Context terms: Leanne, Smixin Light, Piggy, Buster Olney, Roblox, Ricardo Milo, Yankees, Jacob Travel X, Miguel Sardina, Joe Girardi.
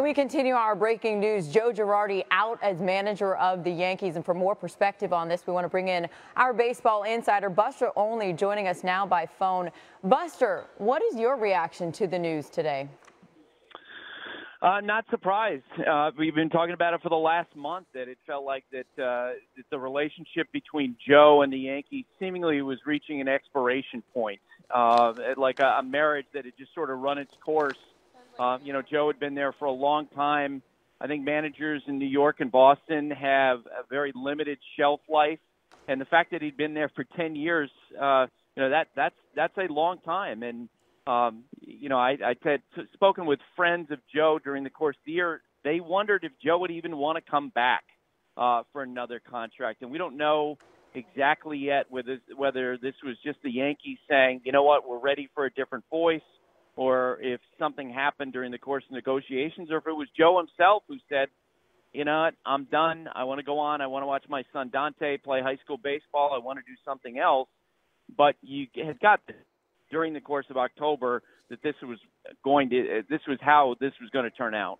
And we continue our breaking news. Joe Girardi out as manager of the Yankees. And for more perspective on this, we want to bring in our baseball insider, Buster Olney, joining us now by phone. Buster, what is your reaction to the news today? Not surprised. We've been talking about it for the last month, that it felt like that the relationship between Joe and the Yankees seemingly was reaching an expiration point, like a marriage that had just sort of run its course. You know, Joe had been there for a long time. I think managers in New York and Boston have a very limited shelf life, and the fact that he'd been there for 10 years, you know, that's a long time. And you know, I had spoken with friends of Joe during the course of the year. They wondered if Joe would even want to come back for another contract. And we don't know exactly yet whether this was just the Yankees saying, you know what, we're ready for a different voice, or if something happened during the course of negotiations, or if it was Joe himself who said, you know what, I'm done. I want to go on. I want to watch my son Dante play high school baseball. I want to do something else. But you had got this during the course of October, that this was how this was going to turn out.